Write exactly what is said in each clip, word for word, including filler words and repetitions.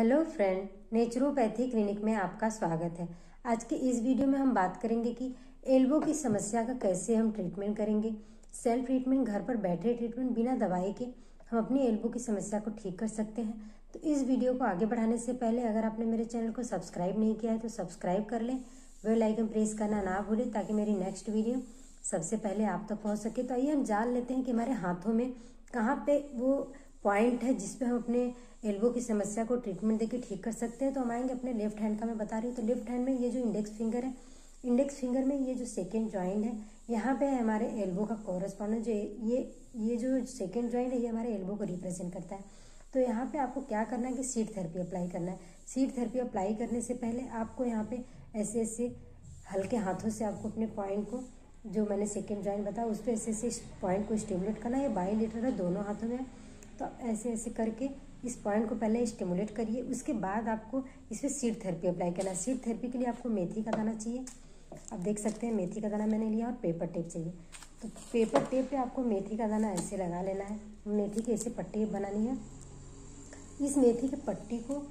Hello friend, naturopathy clinic में आपका स्वागत है। आज के इस वीडियो में हम बात करेंगे कि एल्बो की समस्या का कैसे हम ट्रीटमेंट करेंगे। सेल्फ ट्रीटमेंट, घर पर बैठे ट्रीटमेंट, बिना दवाई के हम अपनी एल्बो की समस्या को ठीक कर सकते हैं। तो इस वीडियो को आगे बढ़ाने से पहले अगर आपने मेरे चैनल को सब्सक्राइब नहीं किया है तो सब्सक्राइब कर लें, बेल आइकन प्रेस करना ना भूलें ताकि मेरी नेक्स्ट वीडियो सबसे पहले आप तक पहुँच सके। तो आइए हम जान लेते हैं कि हमारे हाथों में कहाँ पर वो पॉइंट है जिस पे हम अपने एल्बो की समस्या को ट्रीटमेंट देके ठीक कर सकते हैं। तो हम आएंगे अपने लेफ्ट हैंड का, मैं बता रही हूँ। तो लेफ्ट हैंड में ये जो इंडेक्स फिंगर है, इंडेक्स फिंगर में ये जो सेकेंड जॉइंट है, यहाँ पे है हमारे एल्बो का कॉरस्पॉन्डेंट। जो ये ये जो सेकेंड जॉइंट है ये हमारे एल्बो को रिप्रेजेंट करता है। तो यहाँ पे आपको क्या करना है कि सीट थेरेपी अप्लाई करना है। सीट थेरेपी अप्लाई करने से पहले आपको यहाँ पे ऐसे ऐसे हल्के हाथों से आपको अपने पॉइंट को, जो मैंने सेकेंड जॉइंट बताया, उस पर ऐसे ऐसे पॉइंट को स्टिमुलेट करना है। ये बाइलेटरल है, दोनों हाथों में। तो ऐसे ऐसे करके इस पॉइंट को पहले स्टिमुलेट करिए, उसके बाद आपको इस पर सीड थेरेपी अप्लाई करना है। सीड थेरेपी के लिए आपको मेथी का दाना चाहिए। आप देख सकते हैं मेथी का दाना मैंने लिया, और पेपर टेप चाहिए। तो पेपर टेप पे आपको मेथी का दाना ऐसे लगा लेना है। मेथी की ऐसे पट्टी बनानी है। इस मेथी की पट्टी को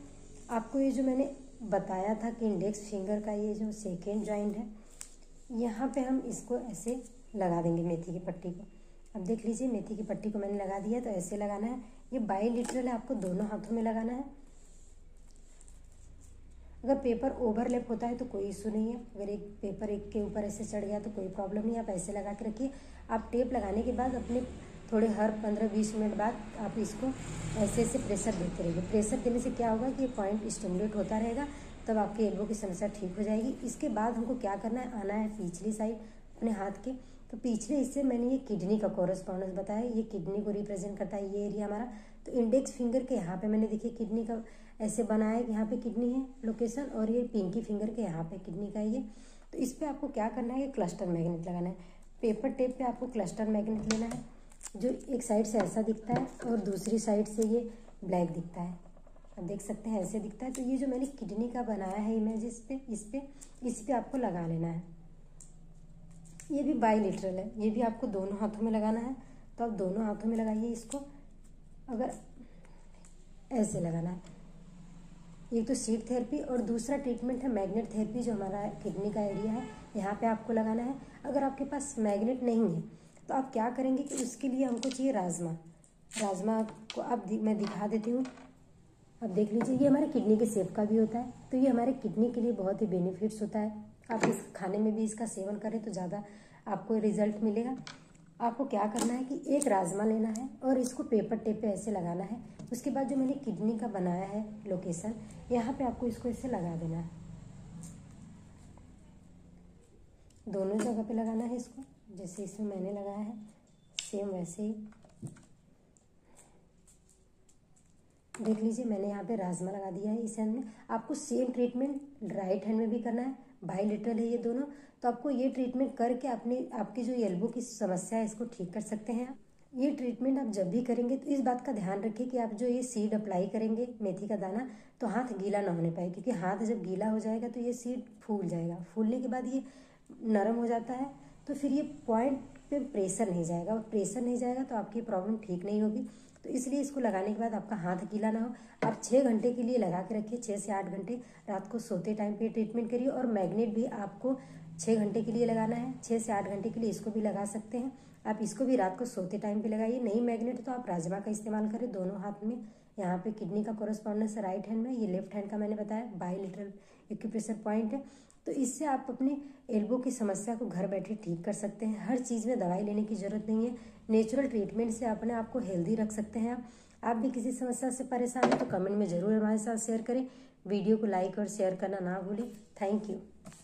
आपको, ये जो मैंने बताया था कि इंडेक्स फिंगर का ये जो सेकेंड जॉइंट है, यहाँ पर हम इसको ऐसे लगा देंगे मेथी की पट्टी को। अब देख लीजिए मेथी की पट्टी को मैंने लगा दिया। तो ऐसे लगाना है। ये बाइलेटरल है, आपको दोनों हाथों में लगाना है। अगर पेपर ओवरलैप होता है तो कोई इशू नहीं है। अगर एक पेपर एक के ऊपर ऐसे चढ़ गया तो कोई प्रॉब्लम नहीं। आप ऐसे लगा के रखिए। आप टेप लगाने के बाद अपने थोड़े हर पंद्रह बीस मिनट बाद आप इसको ऐसे ऐसे प्रेशर देते रहिए। प्रेशर देने से क्या होगा कि पॉइंट स्टिमुलेट होता रहेगा, तब आपकी एल्बो की समस्या ठीक हो जाएगी। इसके बाद हमको क्या करना है, आना है पिछली साइड अपने हाथ के। तो पिछले हिस्से मैंने ये किडनी का कॉरस्पॉन्डेंस बताया, ये किडनी को रिप्रेजेंट करता है ये एरिया हमारा। तो इंडेक्स फिंगर के यहाँ पे मैंने देखिए किडनी का ऐसे बनाया है, यहाँ पे किडनी है लोकेशन, और ये पिंकी फिंगर के यहाँ पे किडनी का ये। तो इस पर आपको क्या करना है, ये क्लस्टर मैग्नेट लगाना है। पेपर टेप पे आपको क्लस्टर मैग्नेट लेना है, जो एक साइड से ऐसा दिखता है और दूसरी साइड से ये ब्लैक दिखता है। आप देख सकते हैं ऐसे दिखता है। तो ये जो मैंने किडनी का बनाया है इमेज, इस पर इस पर इस पर आपको लगा लेना है। ये भी बाइलेटरल है, ये भी आपको दोनों हाथों में लगाना है। तो आप दोनों हाथों में लगाइए इसको। अगर ऐसे लगाना है, एक तो सीट थेरेपी और दूसरा ट्रीटमेंट है मैग्नेट थेरेपी, जो हमारा किडनी का एरिया है, यहाँ पे आपको लगाना है। अगर आपके पास मैग्नेट नहीं है तो आप क्या करेंगे कि उसके लिए हमको चाहिए राजमा। राजमा को आप दि, मैं दिखा देती हूँ। आप देख लीजिए, ये हमारे किडनी के सेप का भी होता है। तो ये हमारे किडनी के लिए बहुत ही बेनिफिट्स होता है। आप इस खाने में भी इसका सेवन करें तो ज़्यादा आपको रिजल्ट मिलेगा। आपको क्या करना है कि एक राजमा लेना है और इसको पेपर टेप पे ऐसे लगाना है। उसके बाद जो मैंने किडनी का बनाया है लोकेशन, यहाँ पे आपको इसको ऐसे लगा देना है। दोनों जगह पे लगाना है इसको, जैसे इसमें मैंने लगाया है सेम वैसे ही। देख लीजिए मैंने यहाँ पे राजमा लगा दिया है इस हैंड में। आपको सेम ट्रीटमेंट राइट हैंड में भी करना है। बाइलेटरल है ये दोनों। तो आपको ये ट्रीटमेंट करके अपने आपकी जो एल्बो की समस्या है इसको ठीक कर सकते हैं। ये ट्रीटमेंट आप जब भी करेंगे तो इस बात का ध्यान रखिए कि आप जो ये सीड अप्लाई करेंगे मेथी का दाना, तो हाथ गीला ना होने पाए, क्योंकि हाथ जब गीला हो जाएगा तो ये सीड फूल जाएगा। फूलने के बाद ये नरम हो जाता है, तो फिर ये पॉइंट पे प्रेशर नहीं जाएगा, और प्रेशर नहीं जाएगा तो आपकी प्रॉब्लम ठीक नहीं होगी। तो इसलिए इसको लगाने के बाद आपका हाथ गीला ना हो। आप छः घंटे के लिए लगा के रखिए, छः से आठ घंटे रात को सोते टाइम पे ट्रीटमेंट करिए। और मैग्नेट भी आपको छः घंटे के लिए लगाना है, छः से आठ घंटे के लिए इसको भी लगा सकते हैं। आप इसको भी रात को सोते टाइम पे लगाइए। नहीं मैग्नेट तो आप राजमा का इस्तेमाल करें दोनों हाथ में। यहाँ पे किडनी का कॉरस्पॉन्डेंस राइट हैंड में, ये लेफ्ट हैंड का मैंने बताया बाइलेटरल एक्यूप्रेशर पॉइंट है। तो इससे आप अपने एल्बो की समस्या को घर बैठे ठीक कर सकते हैं। हर चीज़ में दवाई लेने की ज़रूरत नहीं है। नेचुरल ट्रीटमेंट से अपने आप को हेल्दी रख सकते हैं। आप आप भी किसी समस्या से परेशान हैं तो कमेंट में ज़रूर हमारे साथ शेयर करें। वीडियो को लाइक और शेयर करना ना भूलें। Thank you.